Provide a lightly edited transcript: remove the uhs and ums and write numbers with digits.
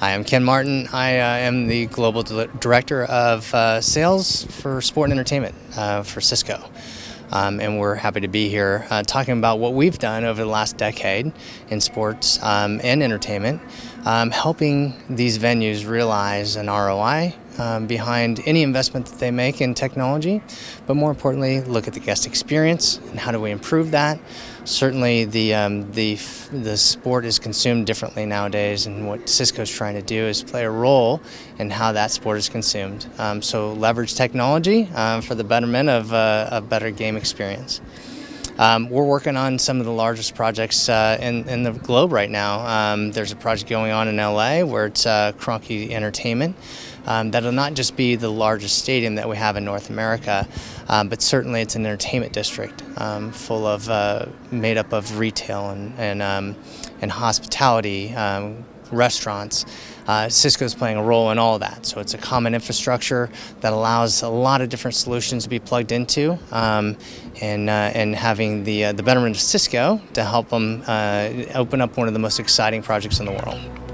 Hi, I'm Ken Martin. I am the Global Director of Sales for Sport and Entertainment for Cisco. And we're happy to be here talking about what we've done over the last decade in sports and entertainment, helping these venues realize an ROI behind any investment that they make in technology, but more importantly, look at the guest experience and how do we improve that. Certainly the sport is consumed differently nowadays, and what Cisco's trying to do is play a role in how that sport is consumed. So leverage technology for the betterment of a better game experience. We're working on some of the largest projects in the globe right now. There's a project going on in LA where it's Kroenke Entertainment. That'll not just be the largest stadium that we have in North America, but certainly it's an entertainment district full of, made up of retail and hospitality, restaurants. Cisco's playing a role in all that, so it's a common infrastructure that allows a lot of different solutions to be plugged into, and having the betterment of Cisco to help them open up one of the most exciting projects in the world.